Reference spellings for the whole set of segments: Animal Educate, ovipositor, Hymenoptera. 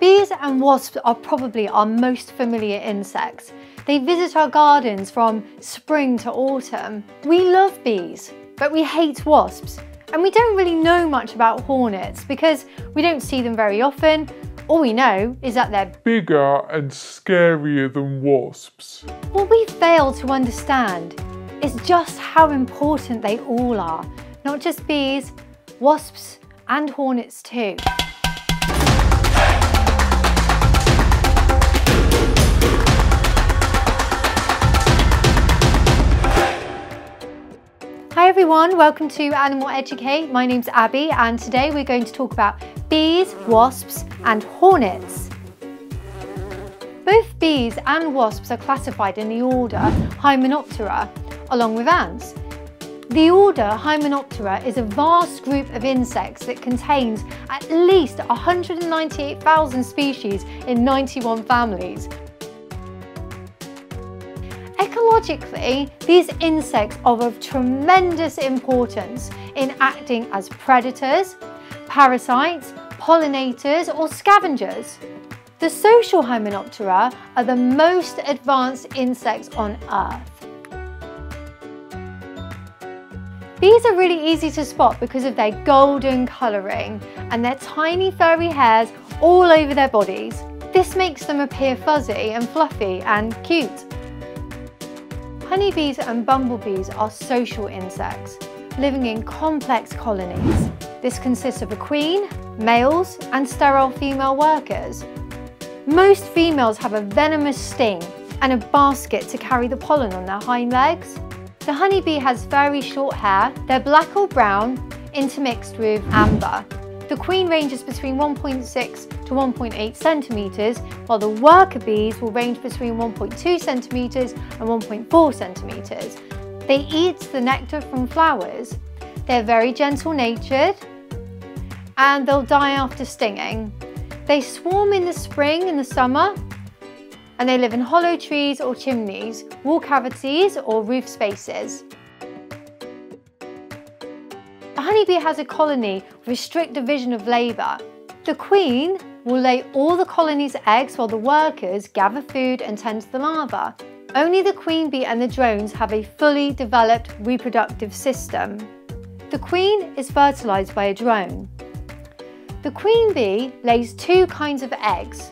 Bees and wasps are probably our most familiar insects. They visit our gardens from spring to autumn. We love bees, but we hate wasps. And we don't really know much about hornets because we don't see them very often. All we know is that they're bigger and scarier than wasps. What we fail to understand is just how important they all are. Not just bees, wasps and hornets too. Hi everyone, welcome to Animal Educate. My name's Abby and today we're going to talk about bees, wasps and hornets. Both bees and wasps are classified in the order Hymenoptera, along with ants. The order Hymenoptera is a vast group of insects that contains at least 198,000 species in 91 families. Ecologically, these insects are of tremendous importance in acting as predators, parasites, pollinators or scavengers. The social Hymenoptera are the most advanced insects on Earth. Bees are really easy to spot because of their golden colouring and their tiny furry hairs all over their bodies. This makes them appear fuzzy and fluffy and cute. Honeybees and bumblebees are social insects, living in complex colonies. This consists of a queen, males, and sterile female workers. Most females have a venomous sting and a basket to carry the pollen on their hind legs. The honeybee has very short hair. They're black or brown, intermixed with amber. The queen ranges between 1.6 to 1.8 centimetres, while the worker bees will range between 1.2 centimetres and 1.4 centimetres. They eat the nectar from flowers. They're very gentle-natured and they'll die after stinging. They swarm in the spring and the summer and they live in hollow trees or chimneys, wall cavities or roof spaces. A honeybee has a colony with a strict division of labour. The queen will lay all the colony's eggs while the workers gather food and tend to the larva. Only the queen bee and the drones have a fully developed reproductive system. The queen is fertilised by a drone. The queen bee lays two kinds of eggs,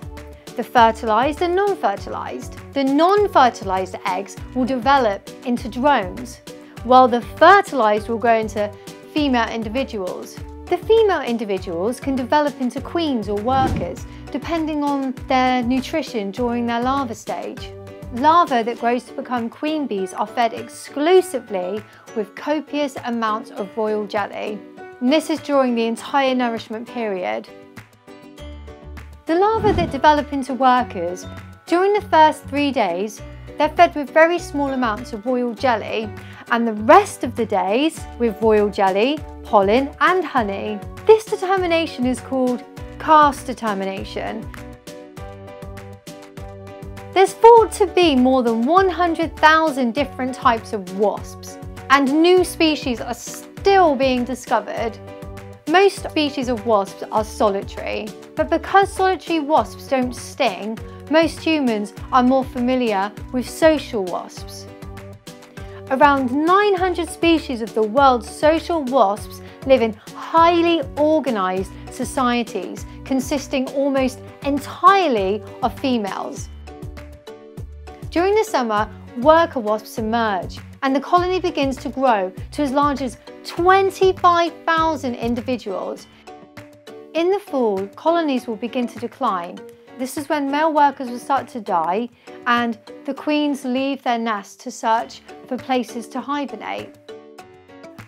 the fertilised and non-fertilised. The non-fertilised eggs will develop into drones, while the fertilised will grow into female individuals. The female individuals can develop into queens or workers depending on their nutrition during their larva stage. Larvae that grows to become queen bees are fed exclusively with copious amounts of royal jelly. And this is during the entire nourishment period. The larvae that develop into workers, during the first 3 days, they're fed with very small amounts of royal jelly and the rest of the days with royal jelly, pollen and honey. This determination is called caste determination. There's thought to be more than 100,000 different types of wasps and new species are still being discovered. Most species of wasps are solitary, but because solitary wasps don't sting, most humans are more familiar with social wasps. Around 900 species of the world's social wasps live in highly organised societies, consisting almost entirely of females. During the summer, worker wasps emerge, and the colony begins to grow to as large as 25,000 individuals. In the fall, colonies will begin to decline. This is when male workers will start to die and the queens leave their nests to search for places to hibernate.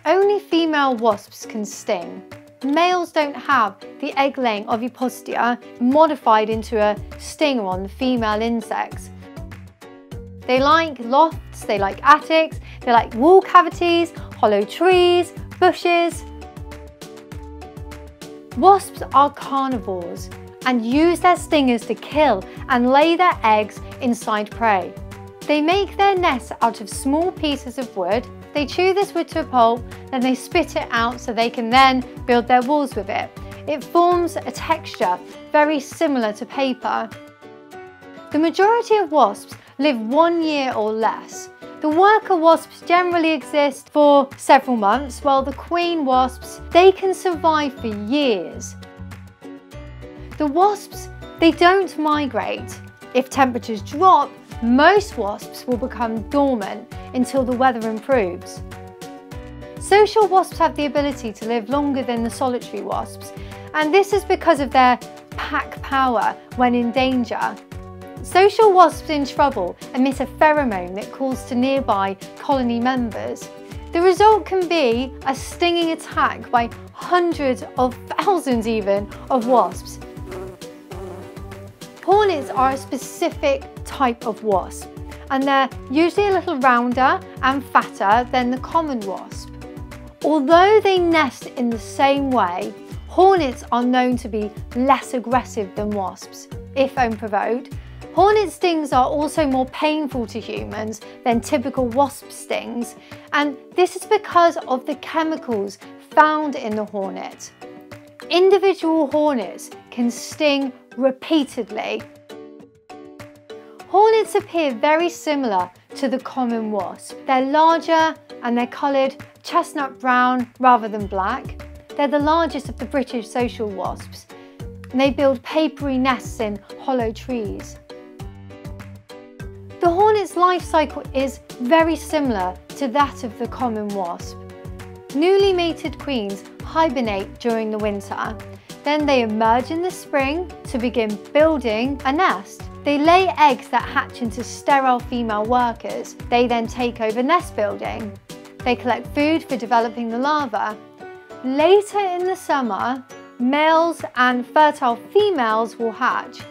Only female wasps can sting. Males don't have the egg-laying ovipositor modified into a stinger on the female insects. They like lofts, they like attics, they like wall cavities, hollow trees, bushes. Wasps are carnivores and use their stingers to kill and lay their eggs inside prey. They make their nests out of small pieces of wood, they chew this wood to a pulp, then they spit it out so they can then build their walls with it. It forms a texture very similar to paper. The majority of wasps live 1 year or less. The worker wasps generally exist for several months, while the queen wasps, they can survive for years. The wasps, they don't migrate. If temperatures drop, most wasps will become dormant until the weather improves. Social wasps have the ability to live longer than the solitary wasps, and this is because of their pack power when in danger. Social wasps in trouble emit a pheromone that calls to nearby colony members. The result can be a stinging attack by hundreds of thousands even of wasps. Hornets are a specific type of wasp, and they're usually a little rounder and fatter than the common wasp. Although they nest in the same way, hornets are known to be less aggressive than wasps, if unprovoked. Hornet stings are also more painful to humans than typical wasp stings, and this is because of the chemicals found in the hornet. Individual hornets can sting repeatedly. Hornets appear very similar to the common wasp. They're larger and they're coloured chestnut brown rather than black. They're the largest of the British social wasps, and they build papery nests in hollow trees. The hornet's life cycle is very similar to that of the common wasp. Newly mated queens hibernate during the winter. Then they emerge in the spring to begin building a nest. They lay eggs that hatch into sterile female workers. They then take over nest building. They collect food for developing the larva. Later in the summer, males and fertile females will hatch.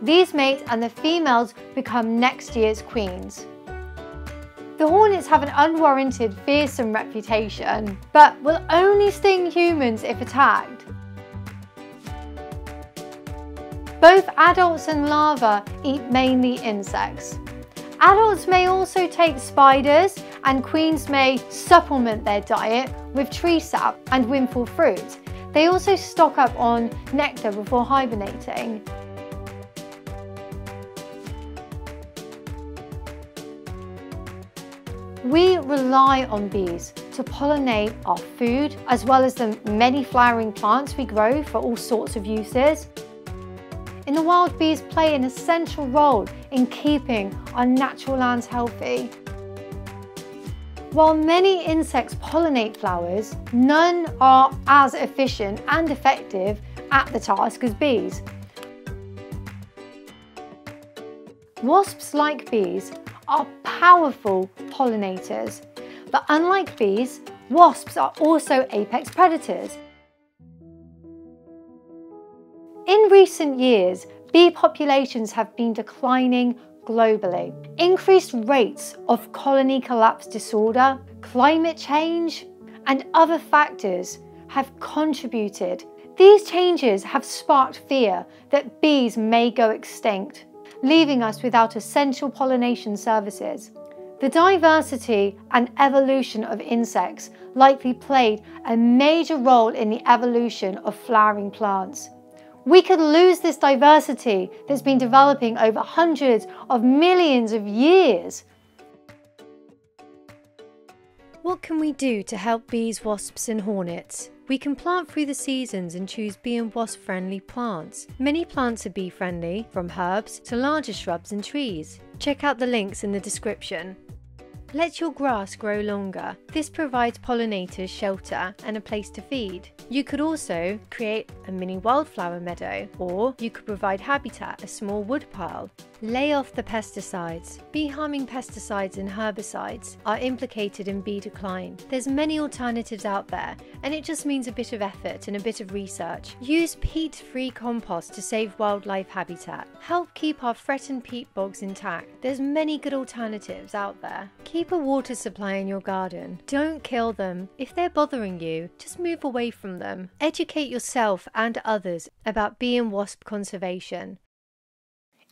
These mate and the females become next year's queens. The hornets have an unwarranted, fearsome reputation, but will only sting humans if attacked. Both adults and larvae eat mainly insects. Adults may also take spiders, and queens may supplement their diet with tree sap and windfall fruit. They also stock up on nectar before hibernating. We rely on bees to pollinate our food, as well as the many flowering plants we grow for all sorts of uses. In the wild, bees play an essential role in keeping our natural lands healthy. While many insects pollinate flowers, none are as efficient and effective at the task as bees. Wasps, like bees, are powerful pollinators, but unlike bees, wasps are also apex predators. In recent years, bee populations have been declining globally. Increased rates of colony collapse disorder, climate change, and other factors have contributed. These changes have sparked fear that bees may go extinct, leaving us without essential pollination services. The diversity and evolution of insects likely played a major role in the evolution of flowering plants. We could lose this diversity that's been developing over hundreds of millions of years. What can we do to help bees, wasps and hornets? We can plant through the seasons and choose bee and wasp friendly plants. Many plants are bee friendly, from herbs to larger shrubs and trees. Check out the links in the description. Let your grass grow longer. This provides pollinators shelter and a place to feed. You could also create a mini wildflower meadow, or you could provide habitat, a small wood pile. Lay off the pesticides. Bee-harming pesticides and herbicides are implicated in bee decline. There's many alternatives out there, and it just means a bit of effort and a bit of research. Use peat-free compost to save wildlife habitat. Help keep our threatened peat bogs intact. There's many good alternatives out there. Keep a water supply in your garden. Don't kill them. If they're bothering you, just move away from them. Educate yourself and others about bee and wasp conservation.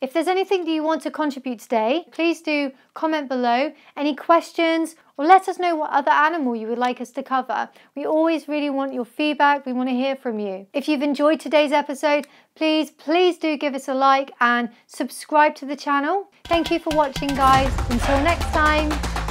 If there's anything that you want to contribute today, please do comment below any questions or let us know what other animal you would like us to cover. We always really want your feedback. We want to hear from you. If you've enjoyed today's episode, please do give us a like and subscribe to the channel. Thank you for watching, guys. Until next time.